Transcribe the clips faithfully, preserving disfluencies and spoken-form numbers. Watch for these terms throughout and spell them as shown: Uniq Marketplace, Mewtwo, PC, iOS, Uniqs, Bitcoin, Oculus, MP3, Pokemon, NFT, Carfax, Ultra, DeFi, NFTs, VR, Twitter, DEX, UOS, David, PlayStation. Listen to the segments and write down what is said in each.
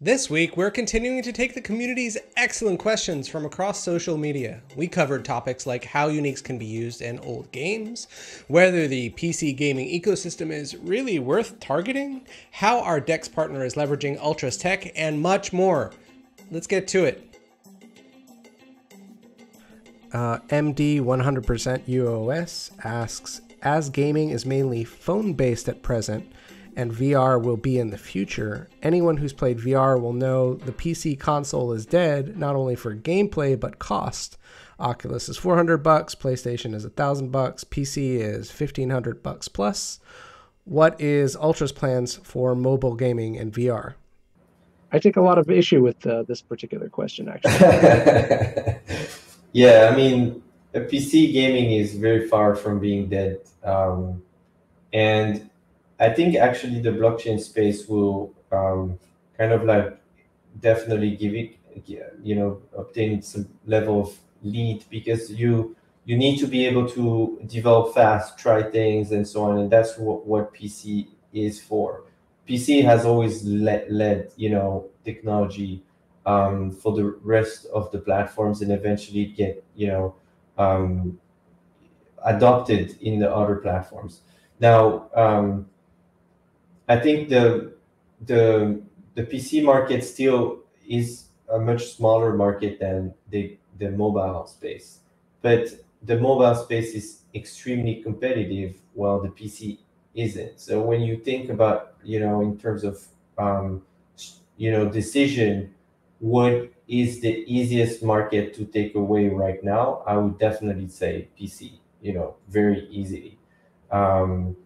This week, we're continuing to take the community's excellent questions from across social media. We covered topics like how Uniqs can be used in old games, whether the P C gaming ecosystem is really worth targeting, how our DEX partner is leveraging Ultra's tech, and much more. Let's get to it. Uh, M D one hundred percent U O S asks, as gaming is mainly phone-based at present, and V R will be in the future, anyone who's played V R will know the P C console is dead, not only for gameplay, but cost. Oculus is four hundred bucks, PlayStation is a thousand bucks, P C is fifteen hundred bucks plus. What is Ultra's plans for mobile gaming and V R? I take a lot of issue with uh, this particular question, actually. Yeah, I mean, P C gaming is very far from being dead. Um, and I think actually the blockchain space will um, kind of like definitely give it, you know, obtain some level of lead, because you you need to be able to develop fast, try things and so on. And that's what, what P C is for. P C has always led, led you know, technology um, for the rest of the platforms, and eventually get, you know, um, adopted in the other platforms. Now, um, I think the the the P C market still is a much smaller market than the the mobile space, but the mobile space is extremely competitive, while the P C isn't. So when you think about, you know, in terms of um, you know, decision, what is the easiest market to take away right now? I would definitely say P C. You know, very easily. Um,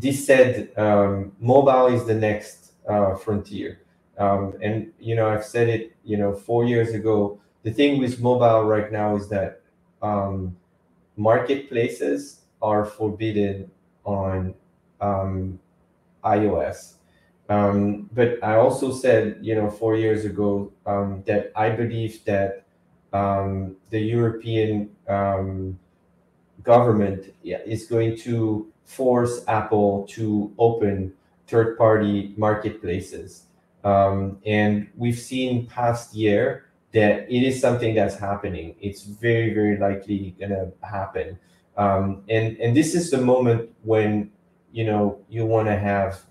This said, um, mobile is the next uh, frontier. Um, and, you know, I've said it, you know, four years ago, the thing with mobile right now is that um, marketplaces are forbidden on um, iOS. Um, but I also said, you know, four years ago um, that I believe that um, the European um, government is going to force Apple to open third-party marketplaces. Um, and we've seen past year that it is something that's happening. It's very, very likely gonna happen. Um, and, and this is the moment when, you know, you wanna have,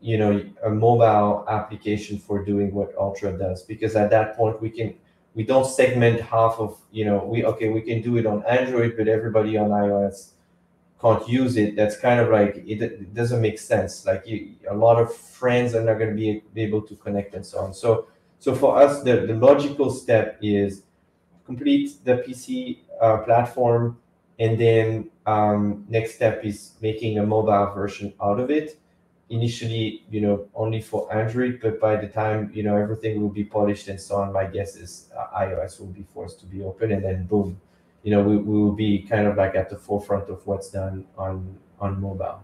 you know, a mobile application for doing what Ultra does, because at that point we can, we don't segment half of, you know, we, okay, we can do it on Android, but everybody on iOS can't use it. That's kind of like, it, it doesn't make sense. Like you, a lot of friends are not going to be, be able to connect and so on. So, so for us, the, the logical step is complete the P C uh, platform. And then um, next step is making a mobile version out of it. Initially, you know, only for Android, but by the time, you know, everything will be polished and so on, my guess is uh, iOS will be forced to be open, and then boom. You know, we, we will be kind of like at the forefront of what's done on on mobile.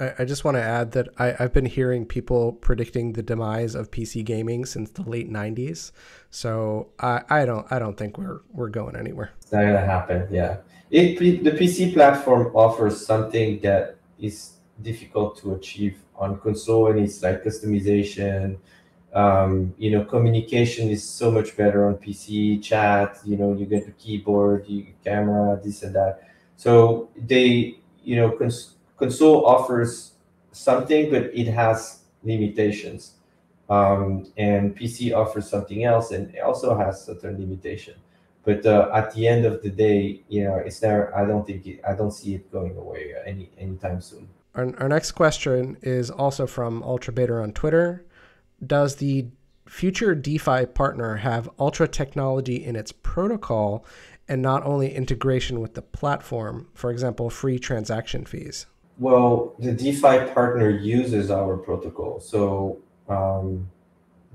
I, I just want to add that I, I've been hearing people predicting the demise of P C gaming since the late nineties. So I, I don't I don't think we're we're going anywhere. It's not gonna happen. Yeah, it the P C platform offers something that is difficult to achieve on console, and it's like customization. Um, you know, communication is so much better on P C, chat, you know, you get the keyboard, you camera, this and that. So they, you know, cons console offers something, but it has limitations. Um, and P C offers something else, and it also has certain limitation. But uh, at the end of the day, you know, it's never, I don't think, it, I don't see it going away any anytime soon. Our, our next question is also from UltraBader on Twitter. Does the future DeFi partner have Ultra technology in its protocol and not only integration with the platform, for example, free transaction fees? Well, the DeFi partner uses our protocol. So um,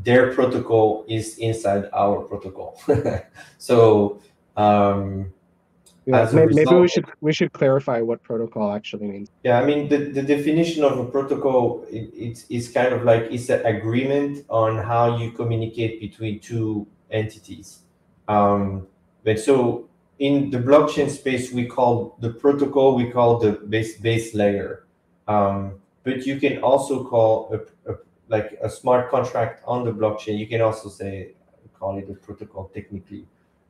their protocol is inside our protocol. So um, yeah, maybe, result, maybe we should we should clarify what protocol actually means. Yeah, I mean the, the definition of a protocol it, it's it's kind of like it's an agreement on how you communicate between two entities. Um, but so in the blockchain space, we call the protocol we call the base base layer. Um, but you can also call a, a, like a smart contract on the blockchain. You can also say, call it a protocol technically.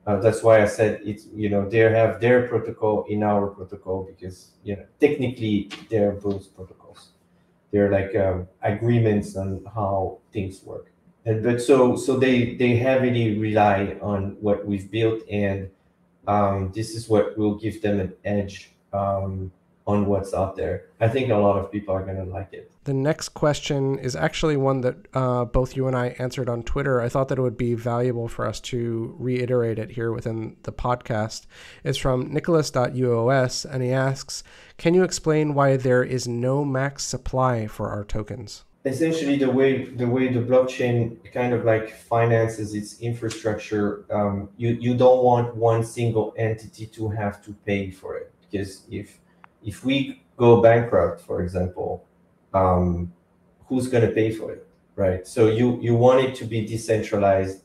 Uh, that's why I said it's, you know, they have their protocol in our protocol because, you know, technically they're both protocols. They're like um, agreements on how things work. And, but so, so they, they heavily rely on what we've built, and um, this is what will give them an edge um, on what's out there. I think a lot of people are going to like it. The next question is actually one that uh, both you and I answered on Twitter. I thought that it would be valuable for us to reiterate it here within the podcast. It's from Nicholas dot U O S, and he asks, can you explain why there is no max supply for our tokens? Essentially, the way the way the blockchain kind of like finances its infrastructure, um, you, you don't want one single entity to have to pay for it. Because if if we go bankrupt, for example, um, who's going to pay for it, right? So you, you want it to be decentralized,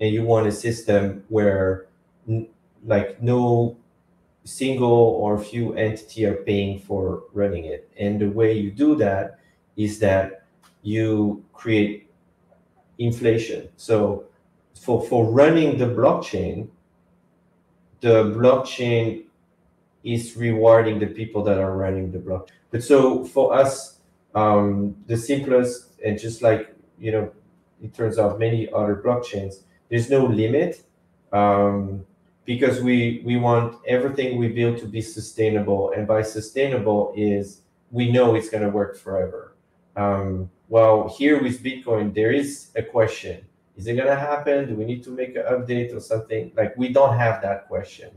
and you want a system where n like no single or few entity are paying for running it. And the way you do that is that you create inflation. So for, for running the blockchain, the blockchain is rewarding the people that are running the blockchain. But so for us, um, the simplest, and just like, you know, it turns out many other blockchains, there's no limit um, because we, we want everything we build to be sustainable. And by sustainable is we know it's going to work forever. Um, well, here with Bitcoin, there is a question. Is it going to happen? Do we need to make an update or something? Like, we don't have that question.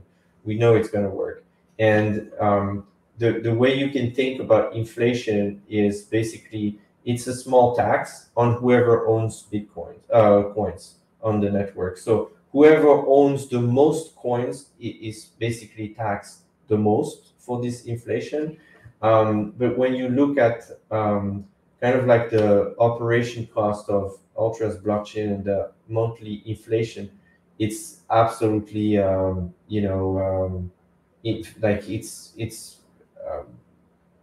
We know it's going to work. And um, the, the way you can think about inflation is basically it's a small tax on whoever owns Bitcoin uh, coins on the network. So whoever owns the most coins is basically taxed the most for this inflation. Um, but when you look at um, kind of like the operation cost of Ultra's blockchain and the monthly inflation, it's absolutely, um, you know, um, It, like it's it's um,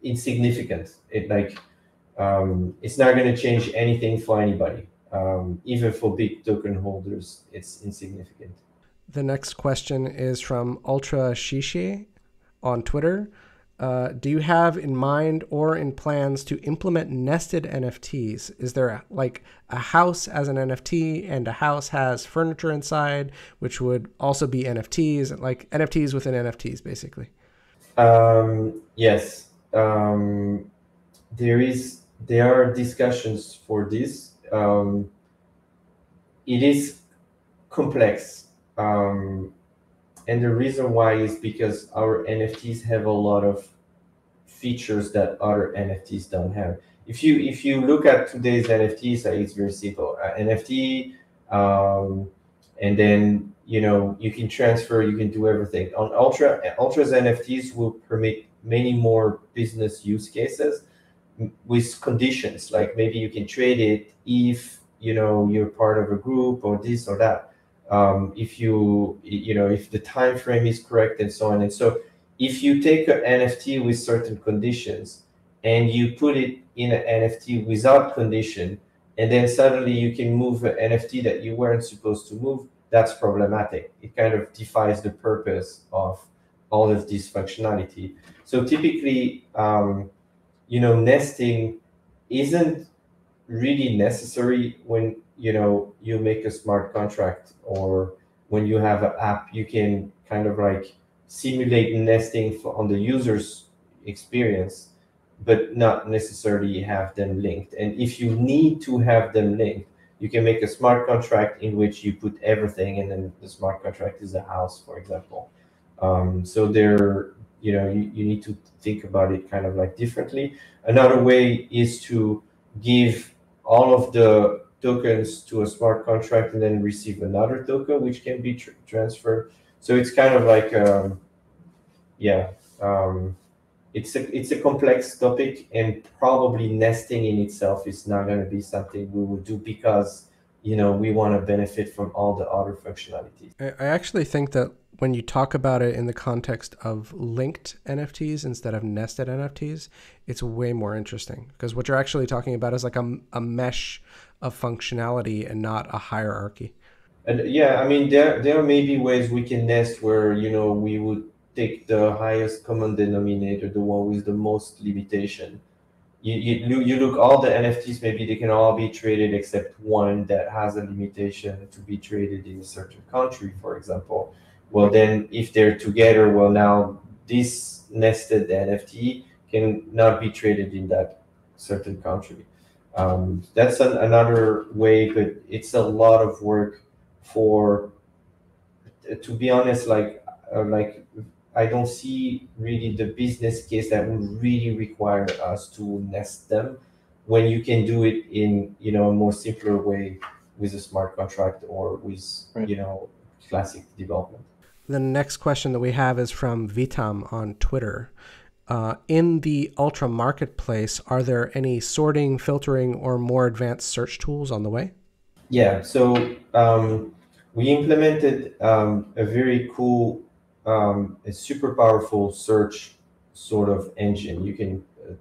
insignificant. It like um, it's not going to change anything for anybody, um, even for big token holders. It's insignificant. The next question is from Ultra Shishi on Twitter. Uh, do you have in mind or in plans to implement nested N F Ts? Is there a, like a house as an N F T, and a house has furniture inside, which would also be N F Ts, like N F Ts within N F Ts, basically? Um, yes, um, there is. There are discussions for this. Um, it is complex. Um, And the reason why is because our N F Ts have a lot of features that other N F Ts don't have. If you if you look at today's N F Ts, it's very simple. Uh, N F T, um, and then, you know, you can transfer, you can do everything. On Ultra, Ultra's N F Ts will permit many more business use cases with conditions, like maybe you can trade it if, you know, you're part of a group or this or that. Um, if you, you know, if the time frame is correct and so on. And so if you take an N F T with certain conditions and you put it in an N F T without condition, and then suddenly you can move an N F T that you weren't supposed to move, that's problematic. It kind of defies the purpose of all of this functionality. So typically, um, you know, nesting isn't really necessary when, you know, you make a smart contract, or when you have an app, you can kind of like simulate nesting for, on the user's experience, but not necessarily have them linked. And if you need to have them linked, you can make a smart contract in which you put everything, and then the smart contract is a house, for example. Um, so there, you know, you, you need to think about it kind of like differently. Another way is to give all of the tokens to a smart contract and then receive another token, which can be tr transferred. So it's kind of like, um, yeah, um, it's a it's a complex topic, and probably nesting in itself is not going to be something we will do because you know, we want to benefit from all the other functionalities. I actually think that when you talk about it in the context of linked N F Ts instead of nested N F Ts, it's way more interesting, because what you're actually talking about is like a, a mesh of functionality and not a hierarchy. And yeah, I mean, there, there may be ways we can nest where, you know, we would take the highest common denominator, the one with the most limitation. You, you, you look, all the N F Ts, maybe they can all be traded except one that has a limitation to be traded in a certain country, for example. Well, then if they're together, well, now this nested N F T can not be traded in that certain country. Um, that's an, another way, but it's a lot of work for, to be honest, like, uh, like I don't see really the business case that would really require us to nest them when you can do it in, you know, a more simpler way with a smart contract or with, right. you know, classic development. The next question that we have is from Vitam on Twitter. Uh, in the Ultra marketplace, are there any sorting, filtering, or more advanced search tools on the way? Yeah, so um, we implemented um, a very cool, um, a super powerful search sort of engine. You can uh,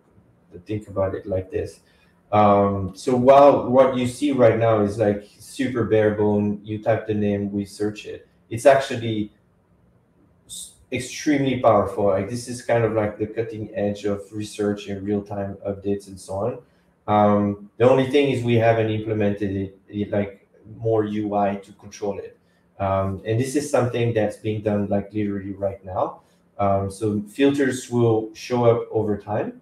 think about it like this. Um, so while what you see right now is like super bare bone, you type the name, we search it. It's actually extremely powerful. Like, this is kind of like the cutting edge of research and real-time updates and so on. Um, the only thing is we haven't implemented it, it like more U I to control it. Um, and this is something that's being done like literally right now. Um, so filters will show up over time.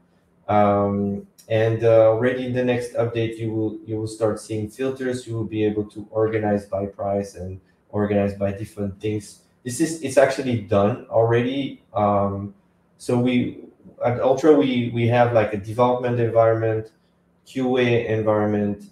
Um, and uh, already in the next update, you will you will start seeing filters. You will be able to organize by price and organize by different things. This is, it's actually done already. Um, so we at Ultra, we we have like a development environment, Q A environment,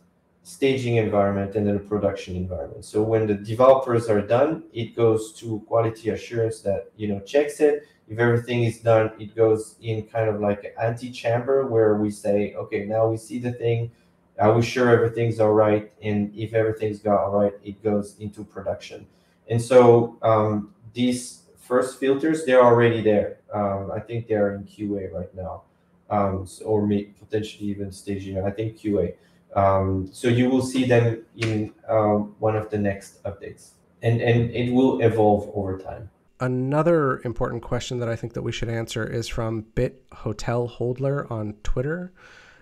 staging environment, and then a production environment. So when the developers are done, it goes to quality assurance that, you know, checks it. If everything is done, it goes in kind of like an anti-chamber where we say, okay, now we see the thing. Are we sure everything's all right? And if everything's got all right, it goes into production. And so um, these first filters, they're already there. Um, I think they're in Q A right now, um, or may potentially even staging, I think Q A. Um, so you will see them in um, one of the next updates, and, and it will evolve over time. Another important question that I think that we should answer is from Bit Hotel Holdler on Twitter.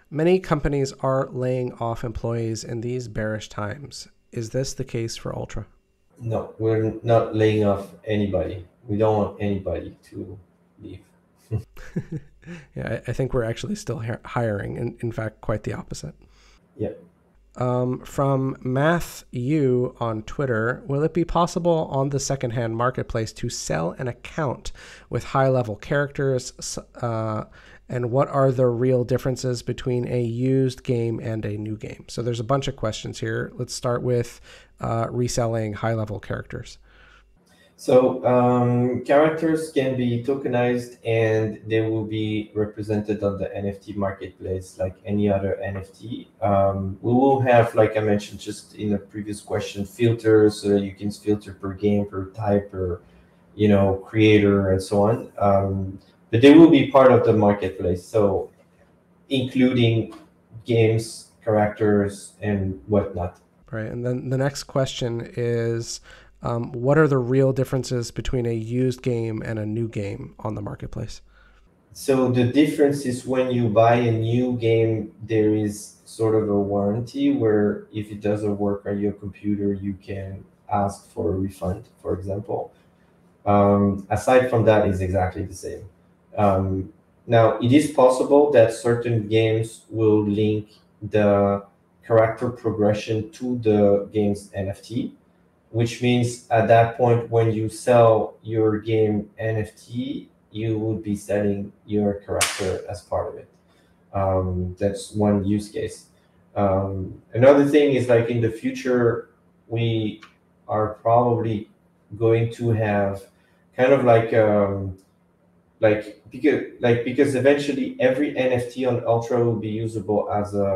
Many companies are laying off employees in these bearish times. Is this the case for Ultra? No, we're not laying off anybody. We don't want anybody to leave. Yeah, I think we're actually still hiring, and in fact, quite the opposite. Yeah. Um, from Matthew on Twitter, will it be possible on the secondhand marketplace to sell an account with high-level characters? Uh, and what are the real differences between a used game and a new game? So there's a bunch of questions here. Let's start with uh, reselling high-level characters. So um, characters can be tokenized, and they will be represented on the N F T marketplace like any other N F T. Um, we will have, like I mentioned just in the previous question, filters so that you can filter per game, per type, per, you know, creator, and so on. Um, but they will be part of the marketplace, so including games, characters, and whatnot. Right, and then the next question is, Um, what are the real differences between a used game and a new game on the marketplace? So the difference is when you buy a new game, there is sort of a warranty where if it doesn't work on your computer, you can ask for a refund, for example. Um, aside from that, it's exactly the same. Um, now, it is possible that certain games will link the character progression to the game's N F T. Which means at that point, when you sell your game N F T, you would be selling your character as part of it. Um, that's one use case. Um, another thing is, like, in the future, we are probably going to have kind of like, um, like, because, like, because eventually every N F T on Ultra will be usable as a,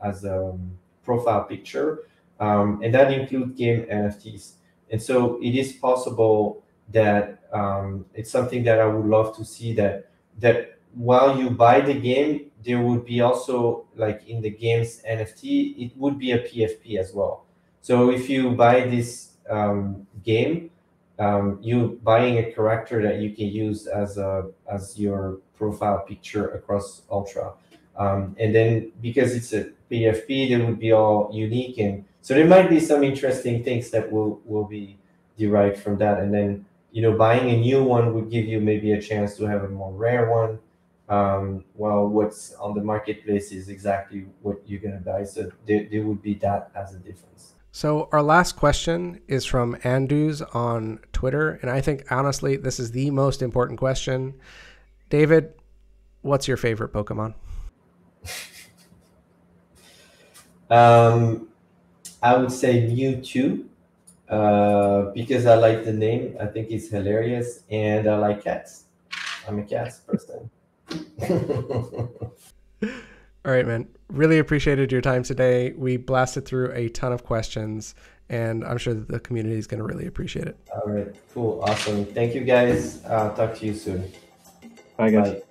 as a profile picture. um, and that include game N F Ts. And so it is possible that um, it's something that I would love to see, that that while you buy the game, there would be also, like in the game's N F T, it would be a P F P as well. So if you buy this um, game, um, you're buying a character that you can use as a as your profile picture across Ultra. Um, and then because it's a P F P, they would be all unique. And so there might be some interesting things that will, will be derived from that. And then, you know, buying a new one would give you maybe a chance to have a more rare one. Um, while what's on the marketplace is exactly what you're going to buy. So there, there would be that as a difference. So our last question is from Andus on Twitter. And I think, honestly, this is the most important question. David, what's your favorite Pokemon? um, I would say Mewtwo, uh, because I like the name. I think it's hilarious. And I like cats. I'm a cats person. All right, man. Really appreciated your time today. We blasted through a ton of questions, and I'm sure that the community is going to really appreciate it. All right. Cool. Awesome. Thank you, guys. I'll talk to you soon. Bye, guys. Bye.